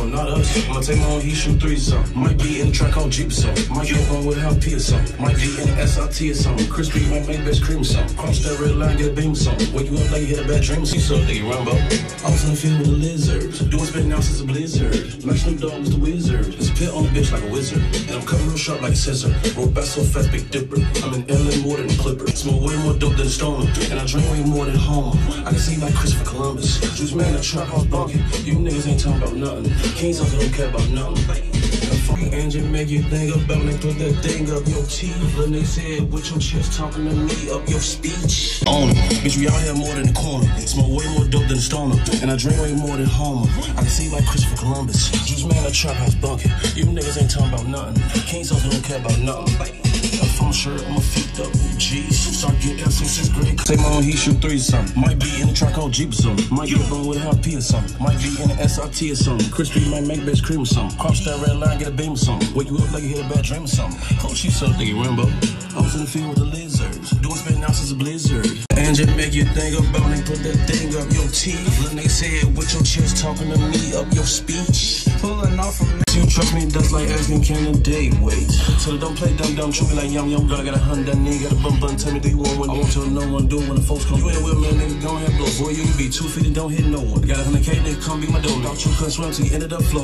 on, not us. I'ma take my own issue 3 song. Might be in a track called Jeep song. Might be on with LP or something. Might be in the SRT or something. Crispy might make best cream song. Cross that red line, get a beam song. Wake you up like you hit a bad dream. See so nigga Rambo. I was in the field with the lizards. Doing spit now since a blizzard. Like Snoop Dogg was the wizard. It's a pit on the bitch like a wizard. And I'm coming real sharp like a scissor. Roll back so fast, big dipper. I'm an LA more than a clipper. Smoke way more dope than a stoner. And I drink way more than home. I can see like Christopher Columbus. Juice man, I trap, I was bunking. You niggas ain't talking about nothing. Kings also don't care about nothing. The fucking engine make you think about when they put that thing up your teeth. When they said with your chest talking to me up your speech. On bitch, we out here more than a corner. Smoke way more dope than a stoner. And I drink way more than Homer. I can see like Christopher Columbus. Juice man, I trap, I was bunking. You niggas ain't talking about nothing. Kings also don't care about nothing. I'm sure I'm a feet up, jeez. So I get F since 6th grade. Take my own, he shoot 3 something. Might be in the track called Jeep or something. Might get on with LP or something. Might be in the SRT or something. Crispy might make best cream or something. Cross that red line, get a beam or something. Wake you up like you hit a bad dream or something. Oh, she's so nigga Rambo. I was in the field with the lizards. Doing spit now since a blizzard. Engine make you think about when they put that thing up your teeth. When they said with your chest talking to me up your speech. Pulling off from me. You trust me, that's like asking can a day wait. So don't play dumb, treat me like young girl. I got a Honda, nigga, got a bum, tell me they want what I want till no one do when the folks come. You ain't with me, nigga, don't have blow. Boy, you can be 2 feet and don't hit no one. Got 100K, nigga, come be my dough. Thought you couldn't swim till you ended up floating.